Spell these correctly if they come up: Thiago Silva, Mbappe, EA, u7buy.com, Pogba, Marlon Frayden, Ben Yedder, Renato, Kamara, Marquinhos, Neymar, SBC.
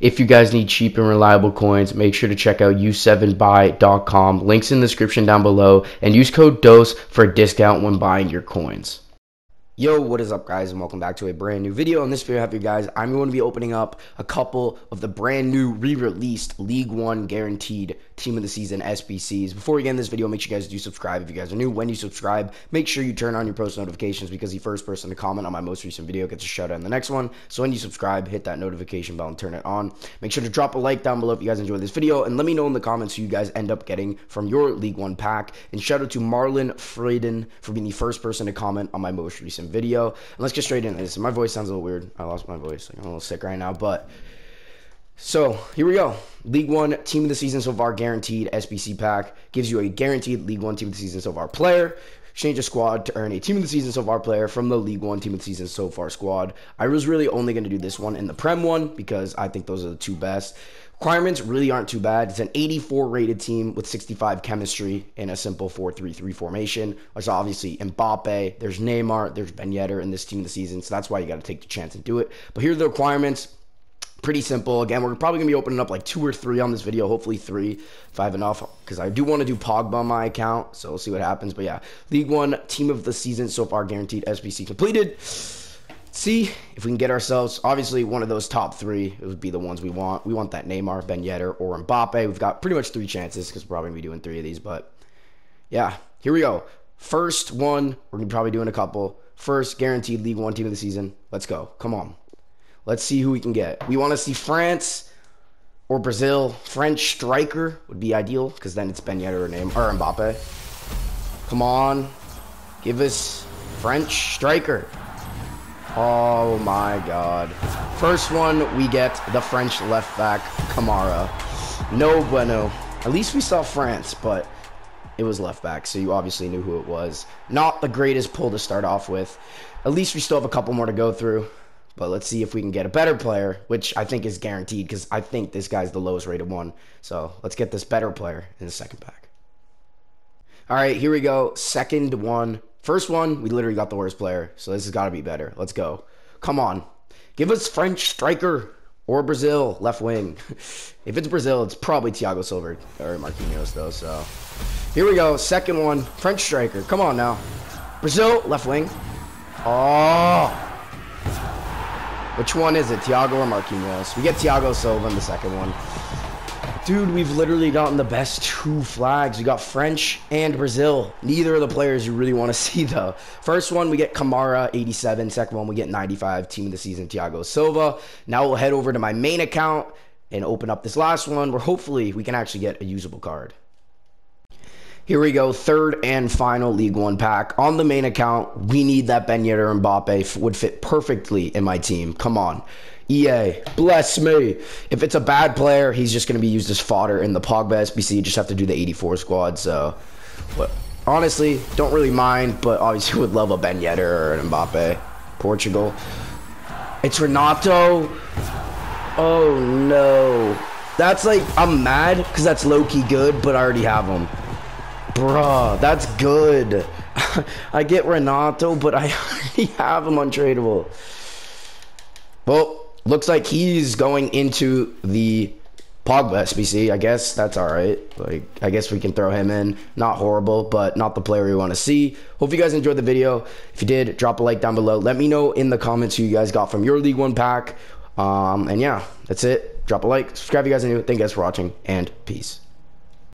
If you guys need cheap and reliable coins, make sure to check out u7buy.com. Links in the description down below, and use code DOSE for a discount when buying your coins. Yo, what is up, guys, and welcome back to a brand new video. In this video, I have you guys, I'm going to be opening up a couple of the brand new re-released League One guaranteed team of the season SBCs. Before we get in this video, make sure you guys do subscribe if you guys are new. When you subscribe, make sure you turn on your post notifications, because the first person to comment on my most recent video gets a shout out in the next one. So when you subscribe, hit that notification bell and turn it on. Make sure to drop a like down below if you guys enjoyed this video, and let me know in the comments who you guys end up getting from your League One pack. And shout out to Marlon Frayden for being the first person to comment on my most recent video. And let's get straight into this. My voice sounds a little weird. I lost my voice. I'm a little sick right now, but so here we go. League One team of the season so far guaranteed SBC pack gives you a guaranteed League One team of the season so far player. Change a squad to earn a team of the season so far player from the League One team of the season so far squad. I was really only going to do this one and the Prem one because I think those are the two best. Requirements really aren't too bad. It's an 84 rated team with 65 chemistry in a simple 4-3-3 formation. There's obviously Mbappe, there's Neymar, there's Ben Yedder in this team of the season, so that's why you got to take the chance and do it. But here are the requirements. Pretty simple. Again, we're probably going to be opening up like 2 or 3 on this video, hopefully 3 if I have enough, because I do want to do Pogba on my account, so we'll see what happens. But yeah, League One team of the season so far guaranteed SBC completed. See if we can get ourselves, obviously, one of those top 3. It would be the ones we want. We want that Neymar, Ben Yedder, or Mbappe. We've got pretty much 3 chances because we're probably going to be doing 3 of these. But yeah, here we go. First one, we're going to probably doing a couple. First guaranteed League One team of the season. Let's go. Come on. Let's see who we can get. We want to see France or Brazil. French striker would be ideal because then it's Ben Yedder or Neymar or Mbappe. Come on. Give us French striker. Oh my god. First one, we get the French left back, Kamara. No bueno. At least we saw France, but it was left back, so you obviously knew who it was. Not the greatest pull to start off with. At least we still have a couple more to go through, but let's see if we can get a better player, which I think is guaranteed because I think this guy's the lowest rated one. So let's get this better player in the second pack. All right, here we go. Second one. First one, we literally got the worst player, so this has got to be better. Let's go. Come on. Give us French striker or Brazil left wing. If it's Brazil, it's probably Thiago Silva or Marquinhos, though. So here we go. Second one, French striker. Come on now. Brazil left wing. Oh. Which one is it, Thiago or Marquinhos? We get Thiago Silva in the second one. Dude, we've literally gotten the best 2 flags. We got French and Brazil. Neither of the players you really want to see, though. First one, we get Kamara, 87. Second one, we get 95, team of the season, Thiago Silva. Now we'll head over to my main account and open up this last one where hopefully we can actually get a usable card. Here we go, third and final League One pack. On the main account, we need that Ben Yedder and Mbappe. Would fit perfectly in my team. Come on. EA, bless me. If it's a bad player, he's just going to be used as fodder in the Pogba SBC. You just have to do the 84 squad, so... But honestly, don't really mind, but obviously would love a Ben Yedder or an Mbappe. Portugal. It's Renato. Oh, no. That's like, I'm mad because that's low-key good, but I already have him. Bruh, that's good. I get Renato, but I already have him untradeable. Well, looks like he's going into the Pogba SBC. I guess that's all right. Like, I guess we can throw him in. Not horrible, but not the player we want to see. Hope you guys enjoyed the video. If you did, drop a like down below. Let me know in the comments who you guys got from your League One pack. And yeah, that's it. Drop a like. Subscribe if you guys are new. Thank you guys for watching, and peace.